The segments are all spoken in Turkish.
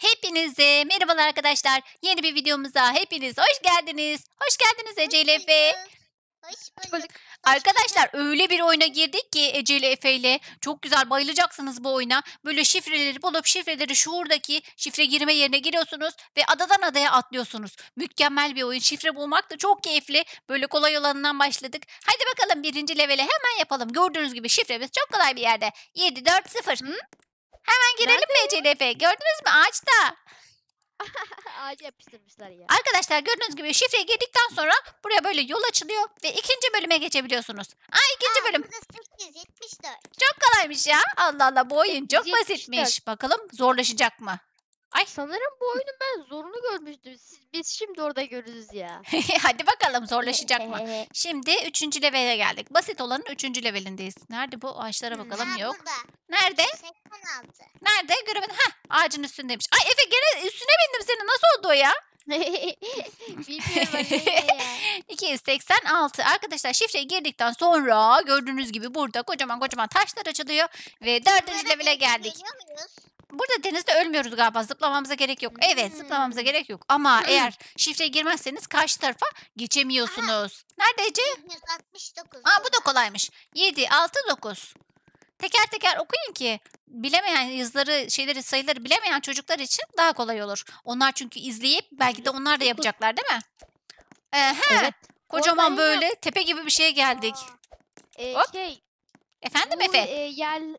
Hepinize merhabalar arkadaşlar. Yeni bir videomuza hepiniz hoş geldiniz. Hoş geldiniz Ece ile Efe. Hoş bulduk. Arkadaşlar öyle bir oyuna girdik ki Ece ile Efe ile. Çok güzel, bayılacaksınız bu oyuna. Böyle şifreleri bulup şifreleri şuradaki şifre girme yerine giriyorsunuz ve adadan adaya atlıyorsunuz. Mükemmel bir oyun. Şifre bulmak da çok keyifli. Böyle kolay olanından başladık. Hadi bakalım birinci levele hemen yapalım. Gördüğünüz gibi şifremiz çok kolay bir yerde. 7-4-0. Hemen girelim mi Ece ile Efe? Gördünüz mü? Ağaçta. Ağaca yapıştırmışlar ya. Arkadaşlar gördüğünüz gibi şifreye girdikten sonra buraya böyle yol açılıyor ve ikinci bölüme geçebiliyorsunuz. İkinci bölüm. 874. Çok kolaymış ya. Allah Allah, bu oyun çok 874. Basitmiş. Bakalım zorlaşacak mı? Sanırım bu oyunu ben zorunu görmüştüm. Biz şimdi orada görürüz ya. Hadi bakalım zorlaşacak mı? Şimdi 3. levele geldik. Basit olanın 3. levelindeyiz. Nerede bu? Ağaçlara bakalım. Yok. Burada. Nerede? 86. Nerede? Görmedim. Ağacın üstündeymiş. Ay Efe, gene üstüne bindim seni. Nasıl oldu o ya? Bilmiyorum. 286. Arkadaşlar şifreye girdikten sonra gördüğünüz gibi burada kocaman kocaman taşlar açılıyor. Ve 4. levele geldik. Burada denizde ölmüyoruz galiba. Zıplamamıza gerek yok. Evet, zıplamamıza gerek yok. Ama eğer şifreye girmezseniz karşı tarafa geçemiyorsunuz. Nerede Ece? 169. Bu da kolaymış. 7-6-9. Teker teker okuyun ki bilemeyen yazıları, şeyleri, sayıları bilemeyen çocuklar için daha kolay olur. Onlar çünkü izleyip belki de onlar da yapacaklar, değil mi? Evet. Kocaman böyle tepe gibi bir şeye geldik. Efendim Efe?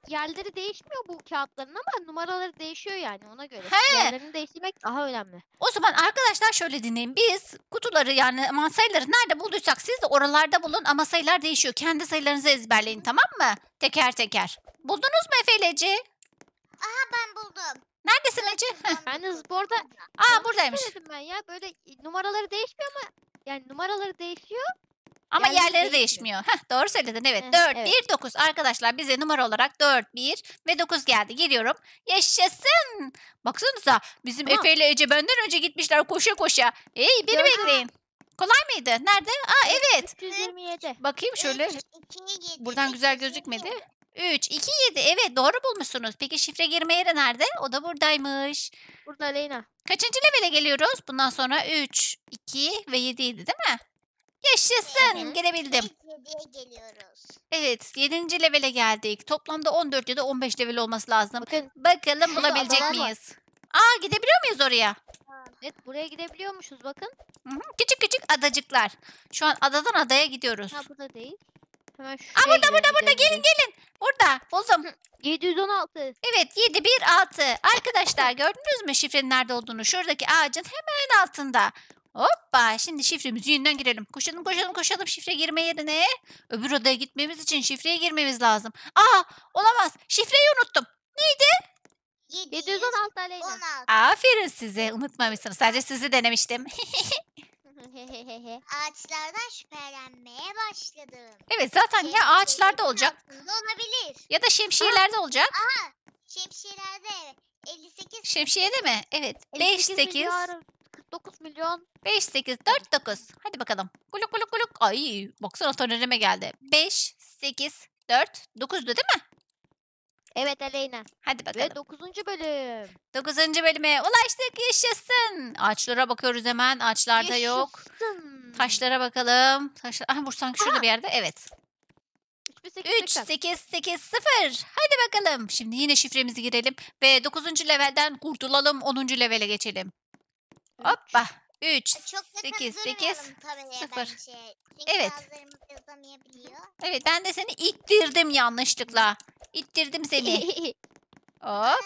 Yerleri değişmiyor bu kağıtların ama numaraları değişiyor yani, ona göre. Yerlerini değiştirmek daha önemli. O zaman arkadaşlar şöyle dinleyin. Biz kutuları yani sayıları nerede bulduysak siz de oralarda bulun ama sayılar değişiyor. Kendi sayılarınızı ezberleyin, tamam mı? Teker teker. Buldunuz mu Efe ile Ece? Ben buldum. Neredesin Ece? Ben burada. Buradaymış. Ben ya böyle numaraları değişmiyor ama yani numaraları değişiyor. Ama yerleri değişmiyor. Doğru söyledin, evet. 4, evet. 1, 9. Arkadaşlar bize numara olarak 4, 1 ve 9 geldi. Geliyorum. Yaşasın. Baksanıza bizim Efe ile Ece benden önce gitmişler koşa koşa. Beni bekleyin. Kolay mıydı? Nerede? Evet. 327. Bakayım şöyle. 3, 2, 7, buradan güzel gözükmedi. 3, 2, 7. Evet, doğru bulmuşsunuz. Peki şifre girme yeri nerede? O da buradaymış. Burada Aleyna. Kaçıncı levele geliyoruz? Bundan sonra 3, 2 ve 7 idi, değil mi? Yaşasın. Gelebildim. 7'ye geliyoruz. Evet. 7. levele geldik. Toplamda 14 ya da 15 level olması lazım. Bakalım bulabilecek miyiz? Gidebiliyor muyuz oraya? Evet, buraya gidebiliyormuşuz bakın. Küçük küçük adacıklar. Şu an adadan adaya gidiyoruz. Burada değil. Hemen burada. Gelin. Burada. Buldum. 716. Evet, 716. Arkadaşlar gördünüz mü şifrenin nerede olduğunu? Şuradaki ağacın hemen altında. Hoppa, şimdi şifremizi yeniden girelim. Koşalım şifre girme yerine. Öbür odaya gitmemiz için şifreye girmemiz lazım. Olamaz, şifreyi unuttum. Neydi? 716 Aleyna. Aferin size, unutmamışsınız. Sadece sizi denemiştim. Ağaçlardan şüphelenmeye başladım. Evet, zaten ya ağaçlarda olacak olabilir. Ya da şemsiyelerde olacak. Şemsiyelerde, evet. 58. Şemsiyede mi? Evet. 58. 9 milyon. 5, 8, 4, 9. Hadi bakalım. Kuluk kuluk kuluk. Baksana tonerime geldi. 5, 8, 4, 9'du değil mi? Evet Aleyna. Hadi bakalım. Ve 9. bölüm. 9. bölüme ulaştık. Yaşasın. Ağaçlara bakıyoruz hemen. Ağaçlarda yaşasın. Yok. Taşlara bakalım. Taşlar. Bu sanki şurada bir yerde. Evet. 3-8-8-0. Hadi bakalım. Şimdi yine şifremizi girelim. Ve 9. levelden kurtulalım. 10. levele geçelim. Hoppa. 3, 8, 8, 0. Evet. Evet, ben de seni ittirdim yanlışlıkla. İttirdim seni. Hop.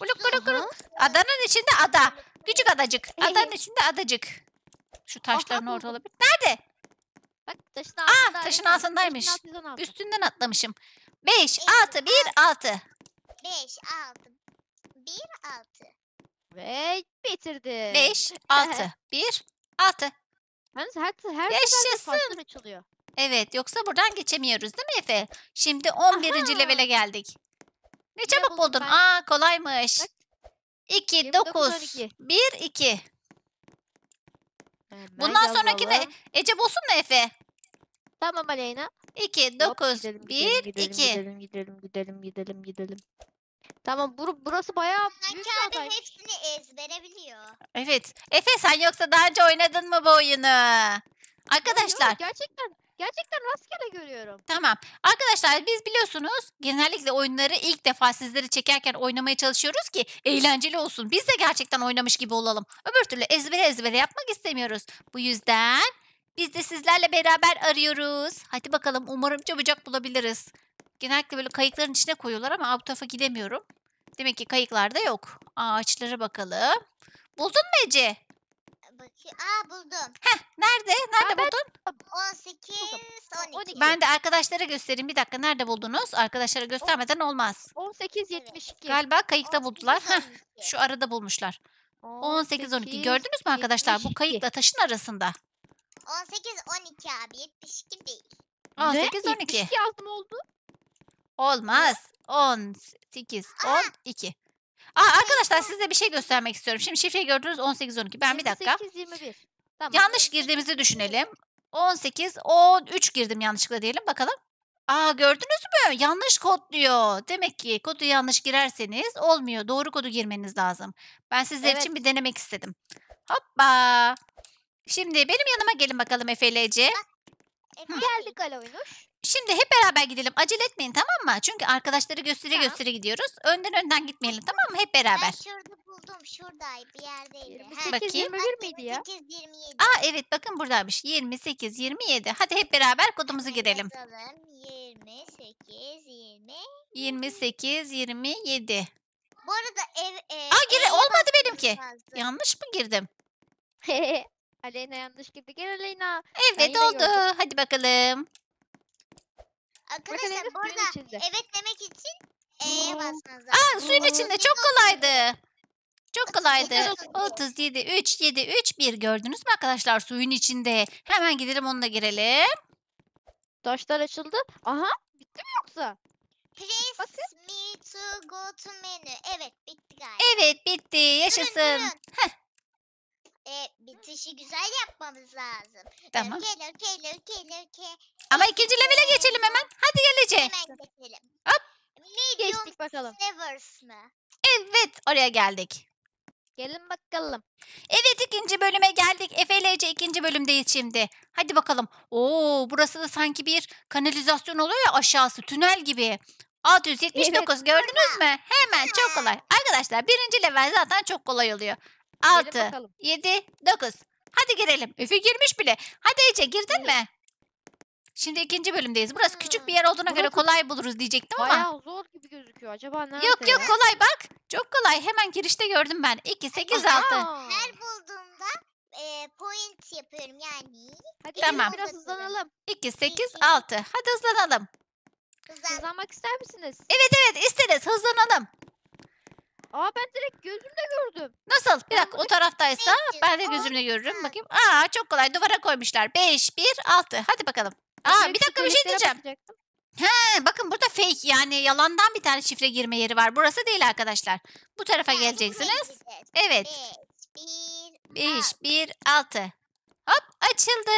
Buluk buluk buluk. Adanın içinde ada. Küçük adacık. Adanın içinde adacık. Şu taşların orada olabilir. Nerede? Bak taşın altında. Taşın altındaymış. Üstünden atlamışım. 5, 6, 1, 6. 5, 6, 1, 6. Ve bitirdim. 5, 6, 1, 6. Her yaşasın. Açılıyor. Evet, yoksa buradan geçemiyoruz değil mi Efe? Şimdi 11. levele geldik. Ne çabuk buldun. Ben. Kolaymış. 2, 9, 1, 2. Bundan sonraki ne? Ece bulsun mu Efe? Tamam Aleyna. 2, 9, 1, 2. Gidelim. Tamam, burası bayağı büyük bir aday. Hepsini ezbere biliyor. Evet. Efe, sen yoksa daha önce oynadın mı bu oyunu? Arkadaşlar. Yok, gerçekten rastgele görüyorum. Tamam. Arkadaşlar, biz biliyorsunuz genellikle oyunları ilk defa sizleri çekerken oynamaya çalışıyoruz ki eğlenceli olsun. Biz de gerçekten oynamış gibi olalım. Öbür türlü ezbere yapmak istemiyoruz. Bu yüzden biz de sizlerle beraber arıyoruz. Hadi bakalım, umarım çabucak bulabiliriz. Genellikle böyle kayıkların içine koyuyorlar ama bu tarafa gidemiyorum. Demek ki kayıklarda yok. Ağaçlara bakalım. Buldun mu Ece? Buldum. Heh, nerede? Nerede buldun? 18, 12. Ben de arkadaşlara göstereyim. Bir dakika, nerede buldunuz? Arkadaşlara göstermeden olmaz. 18, 72. Galiba kayıkta buldular. Heh, şu arada bulmuşlar. 18, 12. Gördünüz mü arkadaşlar? 72. Bu kayıkla taşın arasında. 18, 12 abi. 72 değil. 18, 12. 72 az mı oldu? Olmaz. 18, 12. Aa, arkadaşlar, size bir şey göstermek istiyorum. Şimdi şifreyi gördünüz, 18, 12. Ben bir dakika. 18, 21. Tamam. Yanlış girdiğimizi düşünelim. 18, 13 girdim yanlışlıkla diyelim bakalım. Aa, gördünüz mü? Yanlış kodluyor. Demek ki kodu yanlış girerseniz olmuyor. Doğru kodu girmeniz lazım. Ben sizler için bir denemek istedim. Hoppa. Şimdi benim yanıma gelin bakalım Efe ile Ece. Geldik Aloynuş. Şimdi hep beraber gidelim. Acele etmeyin, tamam mı? Çünkü arkadaşları gösteri gidiyoruz. Önden gitmeyelim, tamam mı? Hep beraber. Ben şurada buldum. Şuradaydı. Bir yerdeydi. 28-21 miydi ya? 28-27. Aa, evet, bakın buradaymış. 28-27. Hadi hep beraber kodumuzu girelim. 28-27. Bu arada olmadı benimki. Fazla. Yanlış mı girdim? Aleyna yanlış girdi. Gel Aleyna. Evet, oldu. Gördüm. Hadi bakalım. Arkadaşlar, bu arada evet demek için E'ye basmanız lazım. Aa, suyun içinde çok kolaydı. Çok kolaydı. 37, 3, 7, 3, 1. Gördünüz mü arkadaşlar, suyun içinde. Hemen gidelim, onunla girelim. Taşlar açıldı. Aha, bitti mi yoksa? Please me to go to menu. Evet, bitti galiba. Evet, bitti. Yaşasın. Durun. Bitişi güzel yapmamız lazım. Tamam. Öke. Ama ikinci level'e geçelim hemen. Hadi gel Ece. Hemen geçelim. Hop. Medium geçtik bakalım. Flavors mı? Evet, oraya geldik. Gelin bakalım. Evet, ikinci bölüme geldik. Efe ile Ece ikinci bölümdeyiz şimdi. Hadi bakalım. Oo, burası da sanki bir kanalizasyon oluyor ya, aşağısı tünel gibi. 679, evet, gördünüz mü? Hemen çok kolay. Arkadaşlar, birinci level zaten çok kolay oluyor. 6, 7, 9. Hadi girelim. Efe girmiş bile. Hadi Ece, girdin mi? Şimdi ikinci bölümdeyiz. Burası küçük bir yer olduğuna göre kolay buluruz diyecektim ama. Bayağı zor gibi gözüküyor. Acaba nerede? Yok, kolay bak. Çok kolay. Hemen girişte gördüm ben. 2, 8, 6. Her bulduğumda point yapıyorum yani. Hadi tamam. Biraz hızlanalım. 2, 8, 6. Hadi hızlanalım. Hızlanmak ister misiniz? Evet, isteriz. Hızlanalım. Aa, ben direkt gözümle gördüm. Nasıl? Bir dakika, o taraftaysa ben de gözümle görürüm. Bakayım. Aa, çok kolay, duvara koymuşlar. 5, 1, 6. Hadi bakalım. Aa, bir dakika, bir şey diyeceğim. He, bakın burada fake, yani yalandan bir tane şifre girme yeri var. Burası değil arkadaşlar. Bu tarafa geleceksiniz. Evet. 5, 1, 6. Hop, açıldı.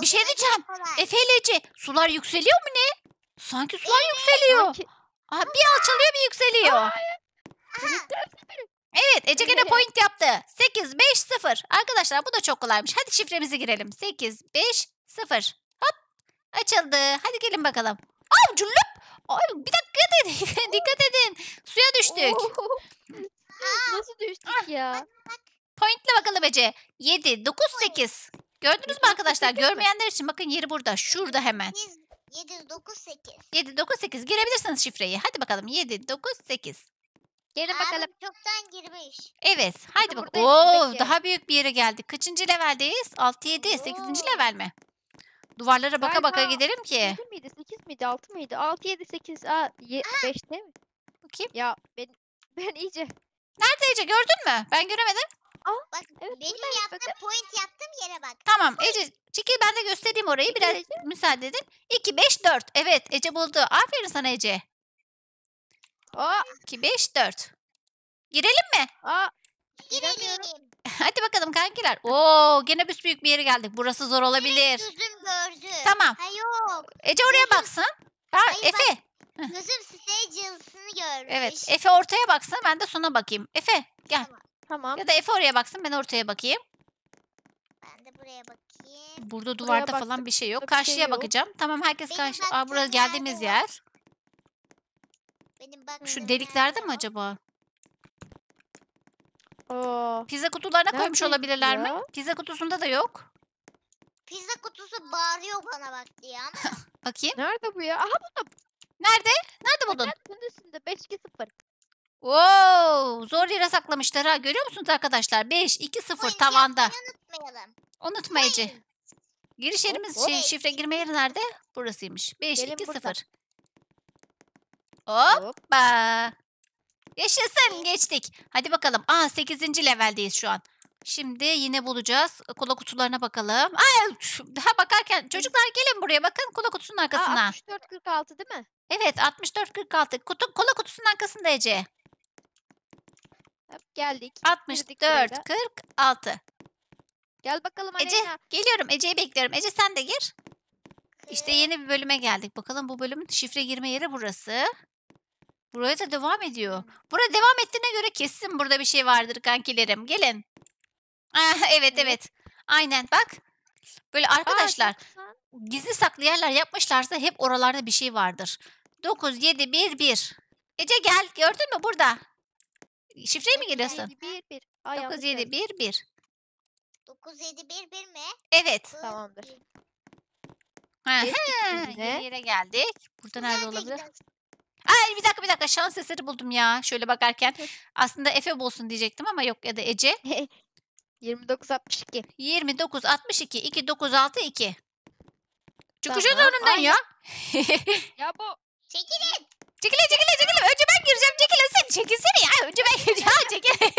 Bir şey diyeceğim. Efe ile Ece, sular yükseliyor mu ne? Sanki sular yükseliyor. Aa, bir alçalıyor, bir yükseliyor. Evet, Ece gene point yaptı. 8, 5, 0. Arkadaşlar, bu da çok kolaymış. Hadi şifremizi girelim. 8, 5, 0. Hop, açıldı. Hadi gelin bakalım. Aa, cüllüp. Ay, bir dakika, dikkat edin. Suya düştük. Nasıl düştük ya? Pointle bakalım Ece. 7, 9, 8. Gördünüz mü arkadaşlar? Görmeyenler için bakın, yeri burada. Şurada hemen. 7, 9, 8. 7, 9, 8. Girebilirsiniz şifreyi. Hadi bakalım. 7, 9, 8. Gelin bakalım. Çoktan girmiş. Evet. Haydi bak. Oo, daha büyük bir yere geldik. Kaçıncı leveldeyiz? 6, 7, 8. level mi? Duvarlara baka baka gidelim ki. 7 miydi? 8 miydi? 6 mıydı? 6, 7, 8, 5 değil mi? Bakayım. Ya ben iyice. Nerede Ece? Gördün mü? Ben göremedim. Aa, bak, evet, benim yaptığım point yaptığım yere bak. Tamam Ece. Çekil, ben de göstereyim orayı. Biraz müsaade edin. 2, 5, 4. Evet, Ece buldu. Aferin sana Ece. 2, 5, 4. Girelim mi? Girelim. Hadi bakalım kankiler. Oo, gene büyük bir yere geldik. Burası zor olabilir. Gözüm gördü. Tamam. Ece oraya baksın. Efe. Gözüm Stage'ını görmüş. Evet. Efe ortaya baksın, ben de sona bakayım. Efe gel. Tamam. Ya da Efe oraya baksın, ben ortaya bakayım. Ben de buraya bakayım. Burada duvarda buraya falan bir şey yok. Karşıya şey bakacağım. Yok. Tamam, herkes karşı. Aa, burası geldiğimiz yer. Benim şu deliklerde mi acaba? Oo. Pizza kutularına nerede koymuş olabilirler ya? Mi? Pizza kutusunda da yok. Pizza kutusu bağırıyor bana bak diye ama. Bakayım. Nerede bu ya? Aha buldum. Nerede? Nerede buldun? Bunun üstünde 5-2-0. Wow, zor yere saklamışlar ha. Görüyor musunuz arkadaşlar? 5-2-0 tavanda. Unutmayalım. Unutma Ece. Giriş yerimiz şey, şifre girme yeri nerede? Burasıymış. 5-2-0. Hoppa. Yaşasın, geçtik. Hadi bakalım. Aa, 8. leveldeyiz şu an. Şimdi yine bulacağız. Kola kutularına bakalım. Ay, daha bakarken çocuklar gelin buraya, bakın kola kutusunun arkasına. 64-46 değil mi? Evet, 64-46. Kola kutusunun arkasında Ece. Hop, geldik. 64-46. Gel bakalım Aleyna. Ece, geliyorum. Ece'yi bekliyorum. Ece sen de gir. İşte yeni bir bölüme geldik. Bakalım bu bölümün şifre girme yeri burası. Buraya da devam ediyor. Buraya devam ettiğine göre kesin burada bir şey vardır kankilerim. Gelin. Evet. Aynen bak. Böyle arkadaşlar gizli saklı yerler yapmışlarsa hep oralarda bir şey vardır. 9-7-1-1. Ece gel, gördün mü burada? Şifreyi mi giriyorsun? 9-7-1-1. 9-7-1-1 mi? Evet. Tamamdır. Yeni yere geldik. Burada nerede olabilir? Ay, bir dakika şans eseri buldum ya. Şöyle bakarken aslında Efe bulsun diyecektim ama yok, ya da Ece. 29-62. 29-62. 2-9-6-2. Çıkışın önümden ya. Ya bu. Çekilin. Çekilin. Önce ben gireceğim. Çekilin sen. Çekilsene ya. Önce ben gireceğim. Çekilin.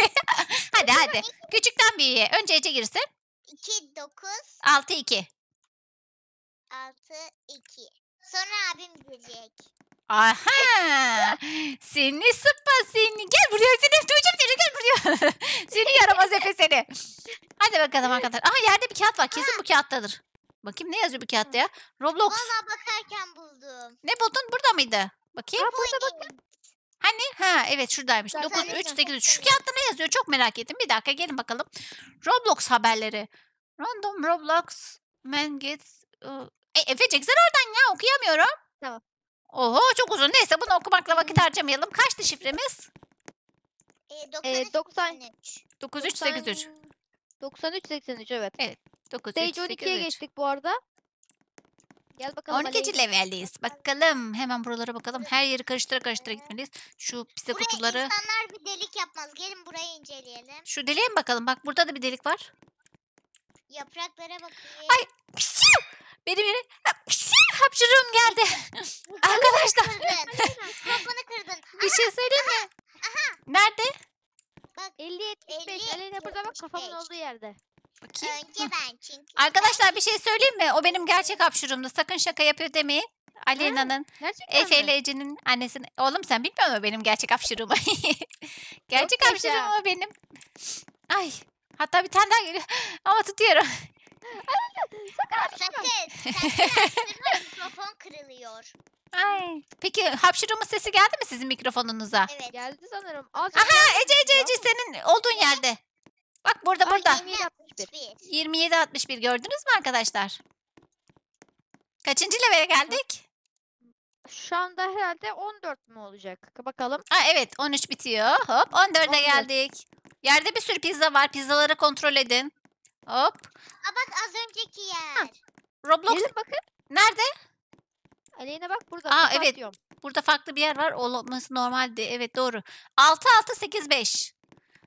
hadi. Küçükten büyüğe. Önce Ece girsin. 2-9-6-2. 6-2. Sonra abim girecek. Aha! Seni sıpa seni. Gel buraya seni. Duyacağım seni. Gel buraya. Seni yaramaz Efe seni. Hadi bakalım arkadaşlar. Aha, yerde bir kağıt var. Kesin bu kağıttadır. Bakayım ne yazıyor bu kağıtta ya? ROBLOX. Valla bakarken buldum. Ne buldun? Burada mıydı? Bakayım. Ha, burada bakın. Hani? Ha, evet şuradaymış. 9-3-8-3. Şu kağıtta ne yazıyor? Çok merak ettim. Bir dakika gelin bakalım. ROBLOX haberleri. Random ROBLOX man gets... Efe çeksen oradan ya. Okuyamıyorum. Tamam. Oho, çok uzun. Neyse, bunu okumakla vakit harcamayalım. Kaçtı şifremiz? 93. 9383. 9383 evet. Evet. 9383. 12'ye geçtik bu arada. Gel bakalım. 12. leveldeyiz. Bakalım hemen buralara bakalım. Her yeri karıştıra gitmeliyiz. Şu pizza kutuları. Buraya insanlar bir delik yapmaz. Gelin burayı inceleyelim. Şu deliğe mi bakalım? Bak, burada da bir delik var. Yapraklara bakayım. Ay! Benim hapşırığım geldi. Arkadaşlar. Kafanı kırdın. Bir şey söyleyeyim mi? Aha. Nerede? Bak 50-75. Aleyna burada bak, kafamın olduğu yerde. Bakayım. Önce ben çünkü. Arkadaşlar bir şey söyleyeyim mi? O benim gerçek hapşırığımdı. Sakın şaka yapıyor demeyin. Aleyna'nın, Efe ile Ece'nin annesinin. Oğlum sen bilmiyor musun benim gerçek hapşırığımı? Gerçek hapşırığım o benim. Ay. Hatta bir tane daha geliyor. Ama tutuyorum. Sakın mikrofon kırılıyor. Ay. Peki hapşırığımın sesi geldi mi sizin mikrofonunuza? Evet, geldi sanırım. Aha, Ece senin olduğun yerde. Bak burada. 27-61 gördünüz mü arkadaşlar? Kaçıncı leveye geldik? Şu anda herhalde 14 mü olacak? Bakalım. Evet, 13 bitiyor. Hop, 14'e geldik. Yerde bir sürü pizza var. Pizzaları kontrol edin. Hop. Bak az önceki yer. ROBLOX. Gelin bakın. Nerede? Aleyna bak burada. Evet. Atıyorum. Burada farklı bir yer var. Olması normaldi. Evet, doğru. 6-6-8-5.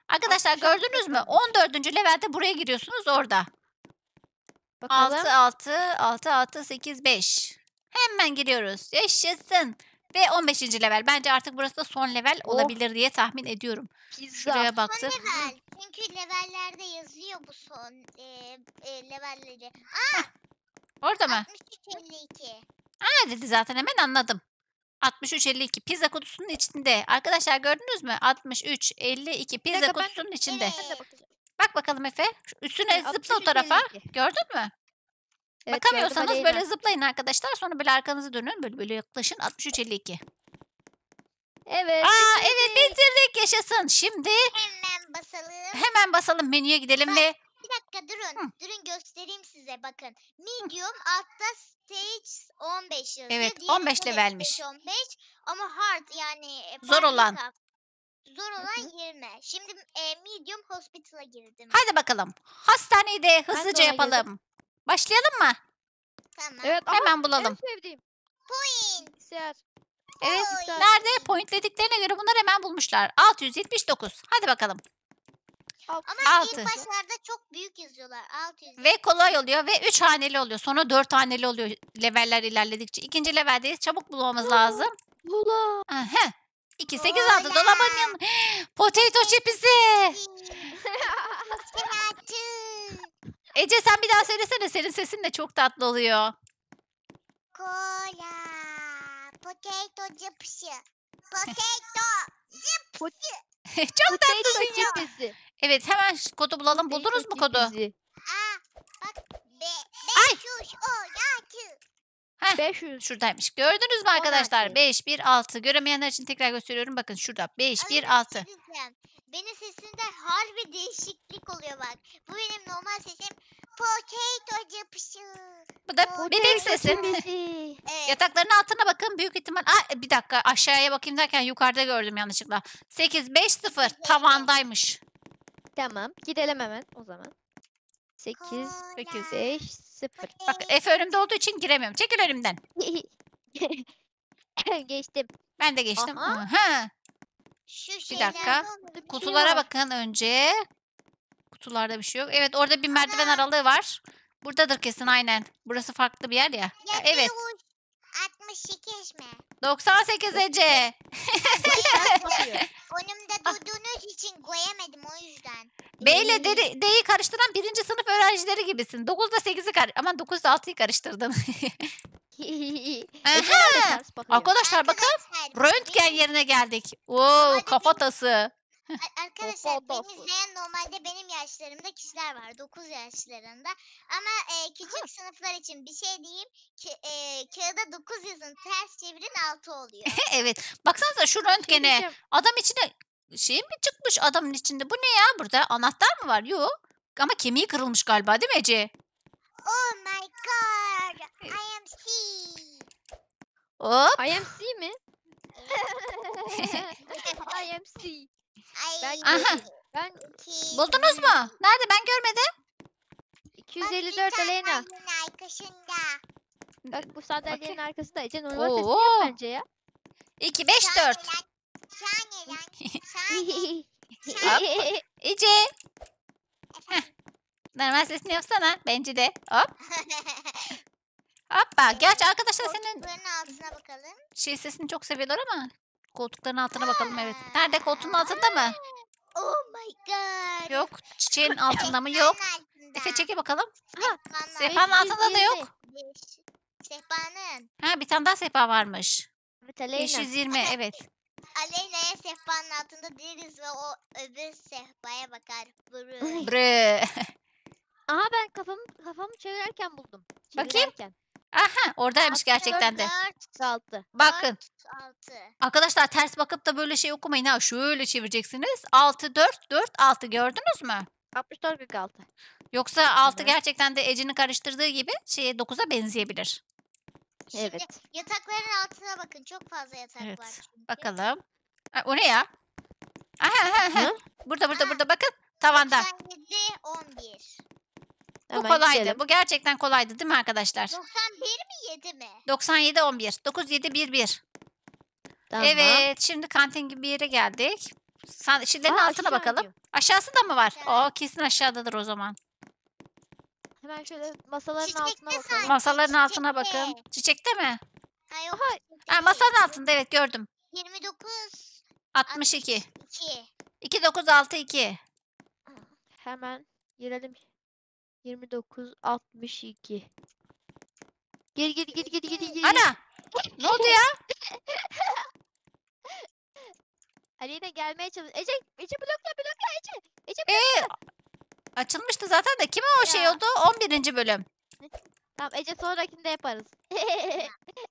Arkadaşlar gördünüz mü? 14. levelde buraya giriyorsunuz orada. 6-6-6-6-8-5. Hemen giriyoruz. Yaşasın. Ve 15. level. Bence artık burası da son level olabilir diye tahmin ediyorum. Pizza. Şuraya baktım. Son level. Çünkü levellerde yazıyor bu son levelleri. Orada mı? 63-52. Dedi zaten, hemen anladım. 63-52 pizza kutusunun içinde. Arkadaşlar gördünüz mü? 63-52 pizza kutusunun içinde. Bak bakalım Efe. Üstüne zıpla o tarafa. 52. Gördün mü? Evet, bakamıyorsanız böyle zıplayın arkadaşlar. Sonra böyle arkanızı dönün. Böyle yaklaşın. 63-52. Evet. Aa evet, bitirdik, yaşasın. Şimdi hemen basalım. Hemen basalım, menüye gidelim ve bir dakika durun. Hı. Durun göstereyim size, bakın. Medium altta stage 15 yazıyor. Evet, 15 levelmiş. 15 ama hard yani zor olan. Zor olan 20. Şimdi medium hospital'a girdim. Hadi bakalım. Hastaneyi de hızlıca yapalım. Girdim. Başlayalım mı? Tamam. Evet, hemen bulalım. En sevdiğim. Point. Evet. Point. Nerede? Pointlediklerine göre bunlar hemen bulmuşlar. 679. Hadi bakalım. Ama ilk başlarda çok büyük yazıyorlar. 600. Ve kolay oluyor ve 3 haneli oluyor. Sonra 4 haneli oluyor leveller ilerledikçe. İkinci leveldeyiz. Çabuk bulmamız lazım. Bula. 286 dolabın yanı. Potato chipsi. Ece sen bir daha söylesene. Senin sesin de çok tatlı oluyor. Kola. Potato chipsi. Potato chipsi. Çok tatlısın ya. Evet, hemen kodu bulalım. Buldunuz mu kodu? Aa, bak. 500. Şuradaymış. Gördünüz mü arkadaşlar? 516. Göremeyenler için tekrar gösteriyorum. Bakın şurada. 516. Benim sesimde harbi değişiklik oluyor bak. Bu benim normal sesim. Potato yapışır. Bu da bebek sesim. Evet. Yatakların altına bakın. Büyük ihtimal... Aa, bir dakika. Aşağıya bakayım derken yukarıda gördüm yanlışlıkla. 850 tavandaymış. Tamam. Gidelim hemen o zaman. 8, 5, 0. Bak Efe önümde olduğu için giremiyorum. Çekil önümden. Geçtim. Ben de geçtim. Bir dakika. Kutulara bakın önce. Kutularda bir şey yok. Evet, orada bir merdiven aralığı var. Buradadır kesin, aynen. Burası farklı bir yer ya. Evet. 68 mi? 98 Ece. Önümde durduğunuz için koyamadım o yüzden. B ile D'yi karıştıran birinci sınıf öğrencileri gibisin. 9'da 8'i ama 9'da 6'yı karıştırdın. Arkadaşlar bakın. Röntgen yerine geldik. Oo, kafatası. Arkadaşlar beni izleyen normalde benim yaşlarımda kişiler var. 9 yaşlarında. Ama küçük sınıflar için bir şey diyeyim. Kağıda 9 yazın, ters çevirin 6 oluyor. Evet. Baksanıza şu röntgene. Adam içine şey mi çıkmış adamın içinde? Bu ne ya burada? Anahtar mı var? Yok. Ama kemiği kırılmış galiba değil mi Ece? Oh my god. I am C. Hop. I am C mi? I am C. Ben buldunuz mu? Nerede? Ben görmedim. 254 Aleyna. Bak bu sandalyenin arkasında. Ece normal sesi bence ya. 254. Ece. Normal sesini yapsana. Bence de. Hop. Hoppa. Gerçi arkadaşlar senin şey sesini çok seviyorlar ama. Koltukların altına bakalım, evet. Nerede? Koltuğun altında mı? Oh my god. Yok. Çiçeğin altında mı? Yok. Efe çeke bakalım. Sehpanın altında da yok. Sehpanın. Ha, bir tane daha sehpa varmış. Evet, Aleyna. 520 evet. Aleyna'ya sehpanın altında deriz ve o öbür sehpaya bakar. Brrrr. Aha, ben kafamı çevirerken buldum. Bakayım. Aha, oradaymış gerçekten de. 4, 6. Bakın. 4, 6. Arkadaşlar ters bakıp da böyle şey okumayın ha. Şöyle çevireceksiniz. 6, 4, 4, 6 gördünüz mü? 64, 46. Yoksa 6 gerçekten de Ece'nin karıştırdığı gibi 9'a benzeyebilir. Şimdi yatakların altına bakın. Çok fazla yatak var. Çünkü. Bakalım. Ha, o ne ya? Aha. Burada bakın. Tavanda. 97, 11. Bu hemen kolaydı. Gidelim. Bu gerçekten kolaydı değil mi arkadaşlar? 91 mi 7 mi? 97 11. 9711. Tamam. Evet, şimdi kantin gibi bir yere geldik. Şilenin altına bakalım. Diyor. Aşağısında mı var? Evet. O kesin aşağıdadır o zaman. Hemen şöyle masaların altına bakalım. Masaların altına bakın. Çiçekte mi? Hayır. Ha, masanın altında, evet gördüm. 29 62. 2962. Hemen girelim. 2962. Gir. Ana! Ne oldu ya? Aleyna gelmeye çalış. Ece blokla Ece blokla. Açılmıştı zaten de kime o şey oldu? 11. bölüm. Tamam Ece, sonrakini de yaparız.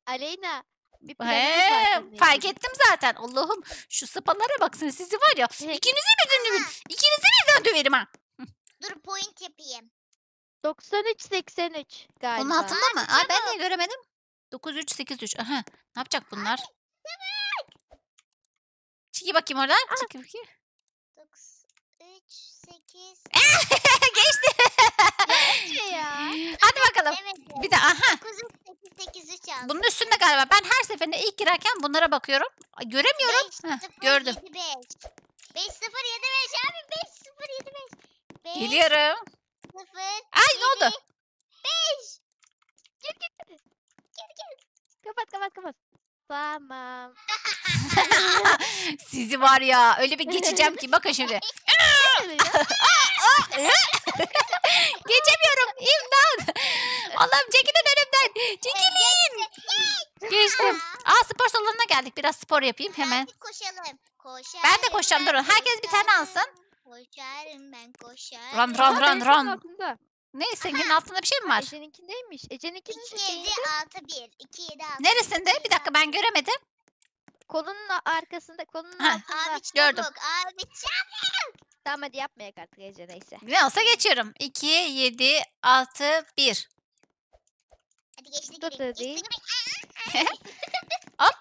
Aleyna Bir fark ettim zaten. Allah'ım şu sapanlara baksın sizi var ya. Evet. İkinizi birden döverim ha. Dur point yapayım. 93-83 galiba. Onun altında mı? Aa, ben niye göremedim? 93-83. Aha. Ne yapacak bunlar? Çiki bakayım oradan. Çiki bakayım. 93-8. Geçti. Ya. Hadi bakalım. Evet. Bir de aha. 9-8-8-3 aldım. Bunun üstünde galiba. Ben her seferinde ilk girerken bunlara bakıyorum. Göremiyorum. 5, 0, heh, gördüm. 7, 5. 5-0-7-5 abi. 5-0-7-5. Geliyorum. 0, ay 7, ne oldu? 5. Gel. Kapat. Tamam. Sizi var ya öyle bir geçeceğim ki bakın şimdi. Geçemiyorum. İmdat. Allah'ım çekilin önümden. Çekilin. Geçtim. Aa, spor salonuna geldik. Biraz spor yapayım hemen. Koşalım. Ben de koşacağım. Durun. Herkes bir tane alsın. Koşarım ben koşarım. Run. Ne Esen'in altında bir şey mi var? Ece'ninkindeymiş. Ece'ninkinin 2-7-6-1. 2-7-6-1. Neresinde? Bir dakika ben göremedim. Kolunun arkasında. Kolunun altında. Abi gördüm. Abi çabuk. Tamam hadi yapmayak artık Ece neyse. Ne olsa geçiyorum. 2-7-6-1. Hadi geçtik. Hop,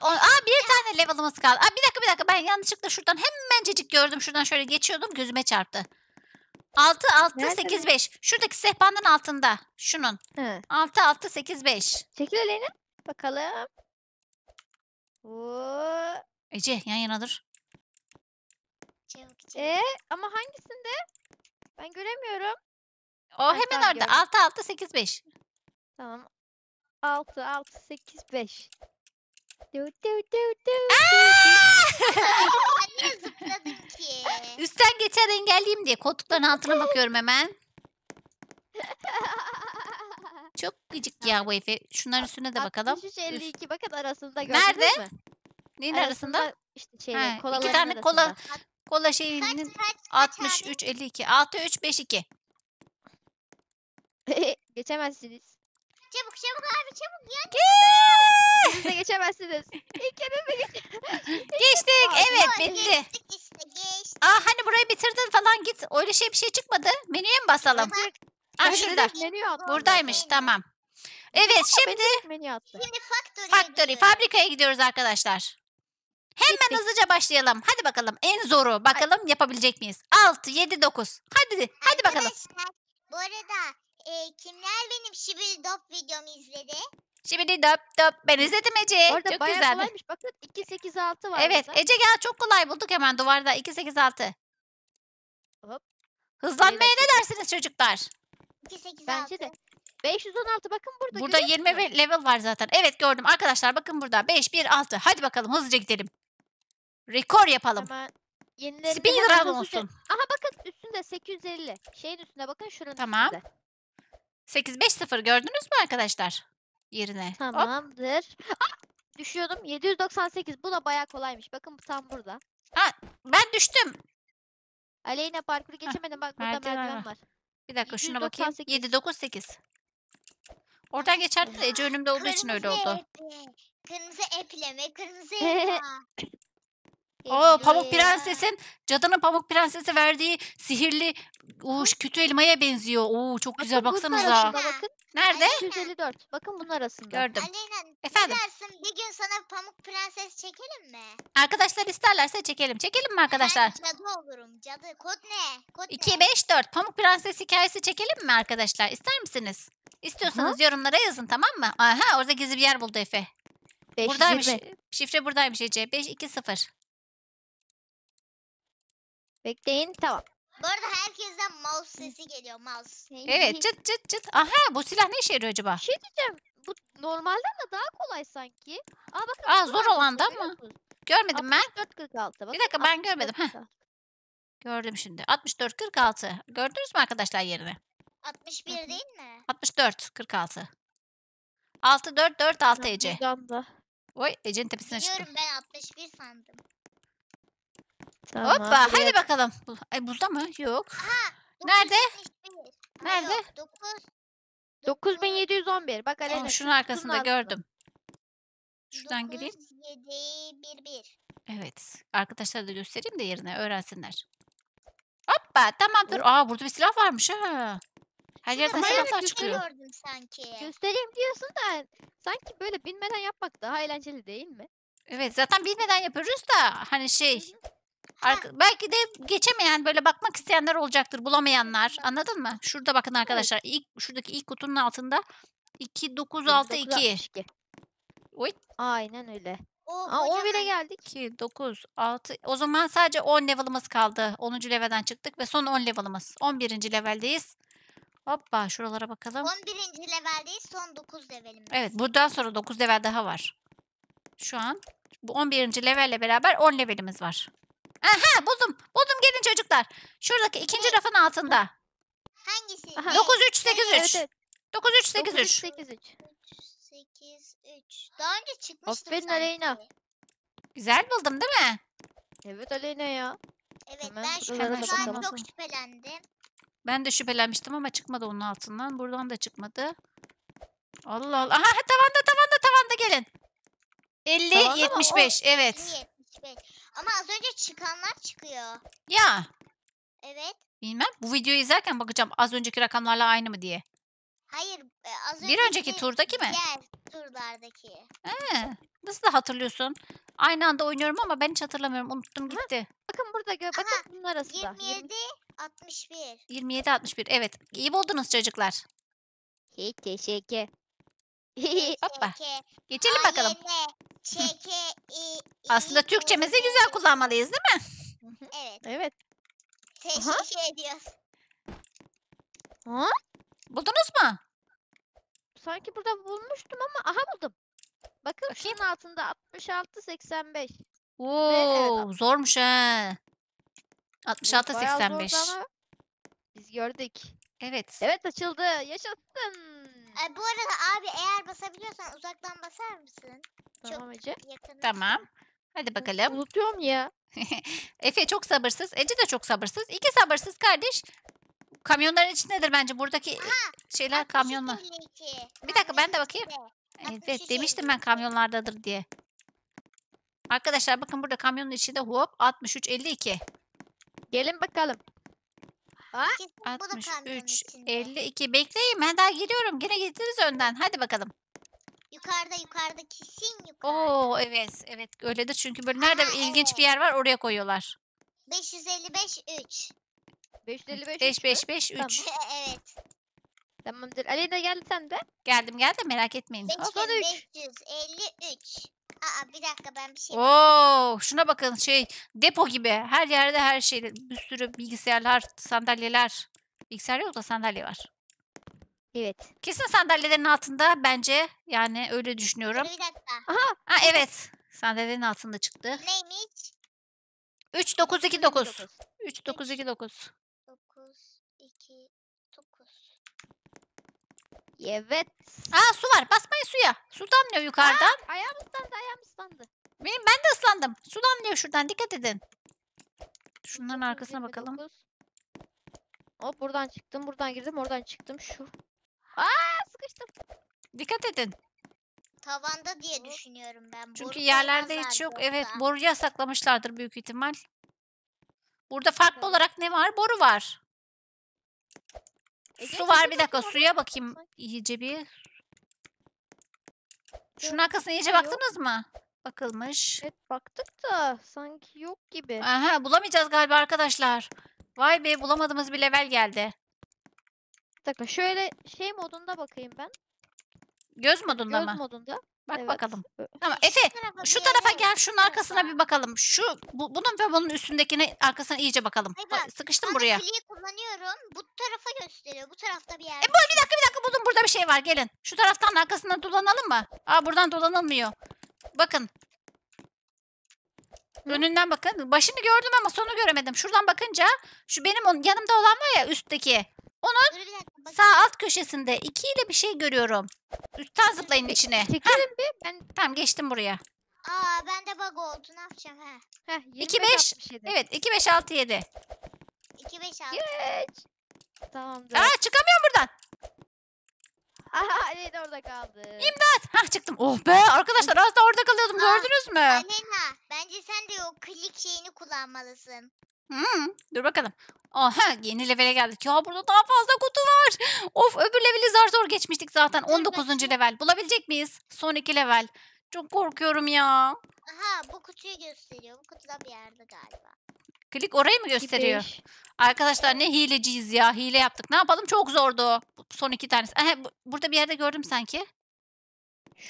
bir tane level'ımız kaldı. Bir dakika ben yanlışlıkla şuradan hemencecik gördüm. Şuradan şöyle geçiyordum gözüme çarptı. 6-6-8-5. Şuradaki sehpanın altında. Şunun. 6-6-8-5. Çekil Aleyna. Bakalım. Ece yan yana dur. Ama hangisinde? Ben göremiyorum. O hemen orada. 6-6-8-5. Tamam. 6-6-8-5. Niye zıpladın ki? Üstten geçer engelliyim diye koltukların altına bakıyorum hemen. Çok gıcık ya bu Efe. Şunların üstüne de bakalım. 53-52 bakın arasında gördünüz mü? Nerede? Neyin arasında? İşte iki tane kola şeyinin 63-52. 6-3-5-2. Geçemezsiniz. Çabuk abi çabuk ya. Siz de geçemezsiniz. Geçtik evet bitti. Geçtik işte geçtik. Aa hani burayı bitirdin falan git. Öyle şey bir şey çıkmadı. Menüye mi basalım? Aa şurada. Buradaymış tamam. Evet şimdi Factory fabrikaya gidiyoruz arkadaşlar. Hemen hızlıca başlayalım. Hadi bakalım en zoru. Bakalım yapabilecek miyiz? 6-7-9. Hadi bakalım. Bu arada kimler benim Şibidop videomu izledi? Şibidop. Ben izledim Ece. Orada çok güzeldi. Kolaymış. Bakın 2-8-6 var. Evet burada. Ece gel çok kolay bulduk hemen duvarda. 2-8-6. Hop. Hızlanmaya ne dersiniz çocuklar? 2-8-6. Bence de. 516 bakın burada. Burada 20 level var zaten. Evet gördüm arkadaşlar bakın burada. 5-1-6. Hadi bakalım hızlıca gidelim. Rekor yapalım. Tamam. Speedrun olsun. Aha bakın üstünde 850. Şeyin üstüne bakın şuranın üstünde. Tamam. 8-5-0 gördünüz mü arkadaşlar? Yerine. Tamamdır. Düşüyordum. 798. Bu da bayağı kolaymış. Bakın tam burada. Ben düştüm. Aleyna parkuru geçemedim. Bak burada merdiven var. Bir dakika şuna bakayım. 7-9-8. Oradan geçerdi de Ece önümde olduğu için öyle oldu. Kırmızı epleme. Kırmızı epleme. Pamuk Prenses'in cadının Pamuk Prenses'e verdiği sihirli kötü elmaya benziyor. Çok güzel baksanıza. Bakın. Nerede? 254. Bakın bunun arasında. Gördüm. Aleyna, efendim. Bir gün sana Pamuk Prenses çekelim mi? Arkadaşlar isterlerse çekelim. Çekelim mi arkadaşlar? Ben cadı olurum. Cadı. Kod ne? 2-5-4. Pamuk Prenses hikayesi çekelim mi arkadaşlar? İster misiniz? İstiyorsanız yorumlara yazın tamam mı? Aha orada gizli bir yer buldu Efe. Buradaymış. Şifre buradaymış Ece. 520. Bekleyin tamam. Bu arada herkesten mouse sesi geliyor Evet çıt. Aha bu silah ne işe yarıyor acaba? Bir şey diyeceğim. Bu normalden de daha kolay sanki. Bakın, zor olan da mı? Görmedim ben. 64-46. Bakın, bir dakika ben görmedim. Gördüm şimdi. 64-46. Gördünüz mü arkadaşlar yerini? 61 değil mi? 64-46. 6-4-4-6 Ece. Ece'nin tepesine çıktı. Biliyorum ben 61 sandım. Tamam, hoppa hadi bakalım. Burada mı? Yok. Nerede? Nerede? 9711. Bak Aleyna. Şunun arkasında gördüm. Şuradan 9, gireyim. 7, 1, 1. Evet. Arkadaşlara da göstereyim de yerine öğrensinler. Hoppa tamamdır. Aa burada bir silah varmış ha. Her yerden silahlar çıkıyor. Sanki. Göstereyim diyorsun da sanki böyle bilmeden yapmak daha eğlenceli değil mi? Evet zaten bilmeden yapıyoruz da hani şey. Belki de geçemeyen böyle bakmak isteyenler olacaktır, bulamayanlar. Anladın mı? Şurada bakın arkadaşlar. Evet. Şuradaki ilk kutunun altında 2962. Oy. Aynen öyle. Aa, 10 bile geldik. 2, 9, 6. O zaman sadece 10 level'ımız kaldı. 10. level'den çıktık ve son 10 level'ımız. 11. level'deyiz. Hoppa şuralara bakalım. 11. level'deyiz. Son 9 level'imiz. Evet buradan sonra 9 level daha var. Şu an bu 11. level'le beraber 10 level'imiz var. Aha buldum. Buldum gelin çocuklar. Şuradaki ikinci rafın altında. Hangisi? Aha. 9383. Evet, evet. 9383. 9383. Daha önce çıkmıştım. Aferin Aleyna. Güzel buldum değil mi? Evet Aleyna ya. Evet hemen ben şu an çok şüphelendim. Ben de şüphelenmiştim ama çıkmadı onun altından. Buradan da çıkmadı. Allah Allah. Aha tavanda gelin. 50-75 evet. 50-75. Ama az önce çıkanlar çıkıyor. Ya. Evet. Bilmem. Bu videoyu izlerken bakacağım az önceki rakamlarla aynı mı diye. Hayır. Bir önceki turdaki mi? Diğer turlardaki. Nasıl da hatırlıyorsun? Aynı anda oynuyorum ama ben hiç hatırlamıyorum. Unuttum gitti. Bakın burada. Bakın bunun arasında. 27-61. 27-61. Evet. İyi buldunuz çocuklar. Teşekkür. Hoppa. Geçelim bakalım. Aslında Türkçemizi güzel kullanmalıyız değil mi? Evet. Evet. Teşekkür ediyoruz. Ha? Buldunuz mu? Sanki burada bulmuştum ama aha buldum. Bakın şunun altında 66-85. Oo, evet, zormuş ha. 66-85. Biz gördük. Evet. Evet açıldı. Yaşasın. Bu arada abi eğer basabiliyorsan uzaktan basar mısın? Tamam Ece. Tamam. Hadi bakalım. Unutuyorum ya. Efe çok sabırsız. Ece de çok sabırsız. İki sabırsız kardeş. Kamyonların içindedir bence. Buradaki şeyler kamyonlar. Bir dakika ben de bakayım. Evet demiştim ben kamyonlardadır diye. Arkadaşlar bakın burada kamyonun içinde hop 63-52. Gelin bakalım. 63-52 bekleyin ben daha geliyorum gene gittiniz önden hadi bakalım. Yukarıda kesin yukarıda. Oo evet öyledir çünkü böyle nerede ilginç bir yer var oraya koyuyorlar. 555-3. 555-3. Evet. Tamamdır Aleyna geldi sen de. Geldim merak etmeyin. 553. Aa bir dakika ben bir şey yapayım. Oo, şuna bakın şey depo gibi her yerde her şey bir sürü bilgisayarlar sandalyeler. Bilgisayar yok da sandalye var. Evet. Kesin sandalyelerin altında bence yani öyle düşünüyorum. Bir dakika. Aha. Ha, evet sandalyelerin altında çıktı. Neymiş? 3929. 3929. 929. Evet. Aa su var. Basmayın suya. Su damlıyor yukarıdan. Aa, ayağım ıslandı. Ben de ıslandım. Su damlıyor şuradan. Dikkat edin. Şunların arkasına bakalım. Hop buradan çıktım. Buradan girdim. Oradan çıktım. Şu. Aa sıkıştım. Dikkat edin. Tavanda diye düşünüyorum ben. Çünkü boru yerlerde hiç yok. Evet boruya saklamışlardır büyük ihtimal. Burada farklı olarak ne var? Boru var. Su var bir dakika suya bakayım iyice bir. Şunun arkasına iyice baktınız mı? Bakılmış. Evet baktık da sanki yok gibi. Aha bulamayacağız galiba arkadaşlar. Vay be bulamadığımız bir level geldi. Bir dakika şöyle şey modunda bakayım ben. Göz modunda mı? Göz modunda. Bak bakalım. Tamam Efe şu tarafa gel şunun arkasına bir bakalım. Şu bunun ve bunun üstündekine arkasına iyice bakalım. Sıkıştım buraya. Kullanıyorum. Bu tarafa gösteriyor. Bu tarafta bir yer. Bir dakika buldum. Burada bir şey var. Gelin. Şu taraftan arkasından dolanalım mı? Aa buradan dolanılmıyor. Bakın. Önünden bakın. Başını gördüm ama sonu göremedim. Şuradan bakınca şu benim yanımda olan var ya üstteki. Onun sağ alt köşesinde 2 ile bir şey görüyorum. Üstten zıplayın içine. Tamam geçtim buraya. Aa bende bug oldu. Ne yapacağım? 2-5. Evet 2-5-6-7. 2-5-6. Geç. Tamamdır. Aa çıkamıyorum buradan. Aha Aleyna orada kaldı. İmdat. Hah çıktım. Oh be arkadaşlar az da orada kalıyordum. Gördünüz mü? Aleyna bence sen de o klik şeyini kullanmalısın. Dur bakalım. Aha yeni levele geldik. Ya burada daha fazla kutu var. Of öbür leveli zar zor geçmiştik zaten. 19. level. Bulabilecek miyiz? Son 2 level. Çok korkuyorum ya. Aha bu kutuyu gösteriyor. Bu kutuda bir yerde galiba. Klik orayı mı gösteriyor? Gidiş. Arkadaşlar ne hileciyiz ya. Hile yaptık. Ne yapalım? Çok zordu. Son 2 tanesi. Aha, burada bir yerde gördüm sanki.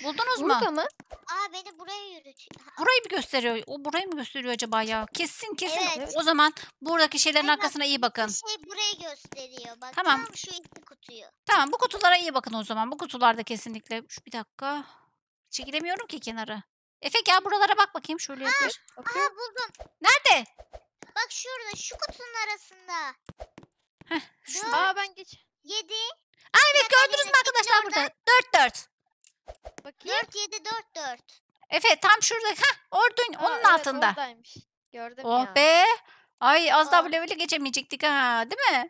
Buldunuz mu? Burada mı? Aa beni buraya yürütüyor. Burayı mı gösteriyor? O burayı mı gösteriyor acaba ya? Kesin kesin. Evet. O zaman buradaki şeylerin arkasına iyi bakın. Şey burayı gösteriyor. Bak, tamam. Tam şu iki kutuyu. Tamam bu kutulara iyi bakın o zaman. Bu kutularda kesinlikle. Şu, bir dakika. Çekilemiyorum ki kenara. Efe gel buralara bak bakayım. Şöyle yapar. Aha buldum. Nerede? Bak şurada. Şu kutunun arasında. Heh. Şu. Aa ben geç. 7. Aa evet gördünüz mü arkadaşlar burada? 4-4. Bakayım. 4-7-4-4. Efe tam şurada. Hah, ordun onun evet, altında. Oradaymış. Gördüm oh ya. Be. Ay az daha bu leveli geçemeyecektik ha, değil mi?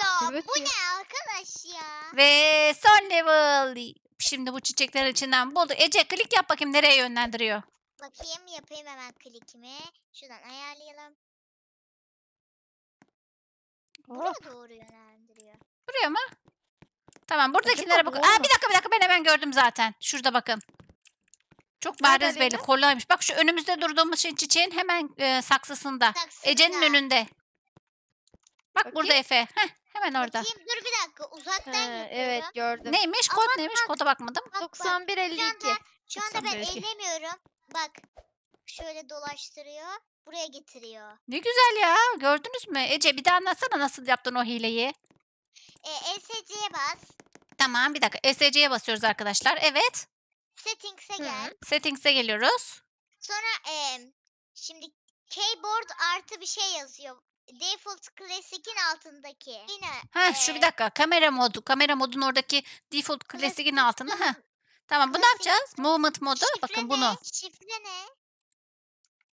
Ya evet, bu ya. Ne arkadaş ya? Ve son level. Şimdi bu çiçekler içinden buldu. Ece klik yap bakayım nereye yönlendiriyor. Bakayım yapayım hemen klikimi. Şuradan ayarlayalım. Oh. Buraya doğru yönlendiriyor. Buraya mı? Tamam buradakilere bakın. Aa, bir dakika ben hemen gördüm zaten. Şurada bakın. Çok bariz belli kolaymış. Bak şu önümüzde durduğumuz şey çiçeğin hemen saksısında. Ece'nin önünde. Bak bakayım. Burada Efe. Heh, hemen orada. Bakayım, dur bir dakika uzaktan yapıyorum. Evet gördüm. Neymiş kod ama neymiş bak, koda bakmadım. Bak, 91-52. Şu anda ben ellemiyorum. Bak şöyle dolaştırıyor. Buraya getiriyor. Ne güzel ya gördünüz mü? Ece bir daha anlatsana nasıl yaptın o hileyi. ESC'ye bas. Tamam bir dakika. ESC'ye basıyoruz arkadaşlar. Evet. Settings'e gel. Settings'e geliyoruz. Sonra şimdi keyboard artı bir şey yazıyor. Default Classic'in altındaki. Yine, şu bir dakika. Kamera modu. Kamera modun oradaki Default Classic'in altında. Ha. Tamam bu ne yapacağız? Movement modu. Şifre bakın ne? Bunu. Şifre ne?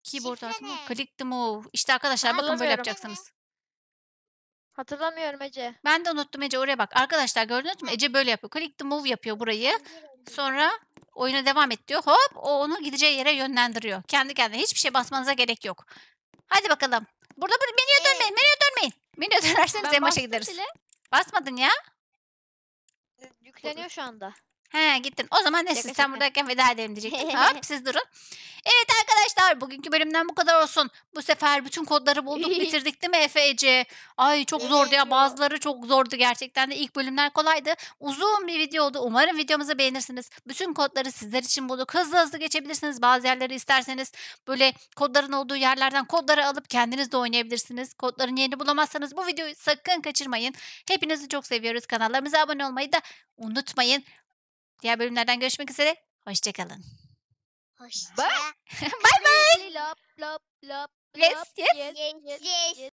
Keyboard artı move. Click the move. İşte arkadaşlar bakın böyle yapacaksınız. Ne? Hatırlamıyorum Ece. Ben de unuttum Ece oraya bak. Arkadaşlar gördünüz mü? Ece böyle yapıyor. Click the move yapıyor burayı. Sonra oyuna devam et diyor. Hop o onu gideceği yere yönlendiriyor. Kendi kendine hiçbir şey basmanıza gerek yok. Hadi bakalım. Burada böyle menüye dönmeyin. Menüye dönmeyin. Menüye dönerseniz en başa gideriz. Bile. Basmadın ya. Yükleniyor şu anda. He gittin. O zaman neyse sen buradayken veda edelim diyecektim. Hop siz durun. Evet arkadaşlar bugünkü bölümden bu kadar olsun. Bu sefer bütün kodları bulduk bitirdik değil mi Efe Ece? Ay çok zordu ya bazıları çok zordu gerçekten de. İlk bölümler kolaydı. Uzun bir video oldu. Umarım videomuzu beğenirsiniz. Bütün kodları sizler için bulduk. Hızlı hızlı geçebilirsiniz. Bazı yerleri isterseniz böyle kodların olduğu yerlerden kodları alıp kendiniz de oynayabilirsiniz. Kodların yerini bulamazsanız bu videoyu sakın kaçırmayın. Hepinizi çok seviyoruz. Kanallarımıza abone olmayı da unutmayın. Diğer bölümlerden görüşmek üzere. Hoşçakalın. Bye bye. Yes, yes.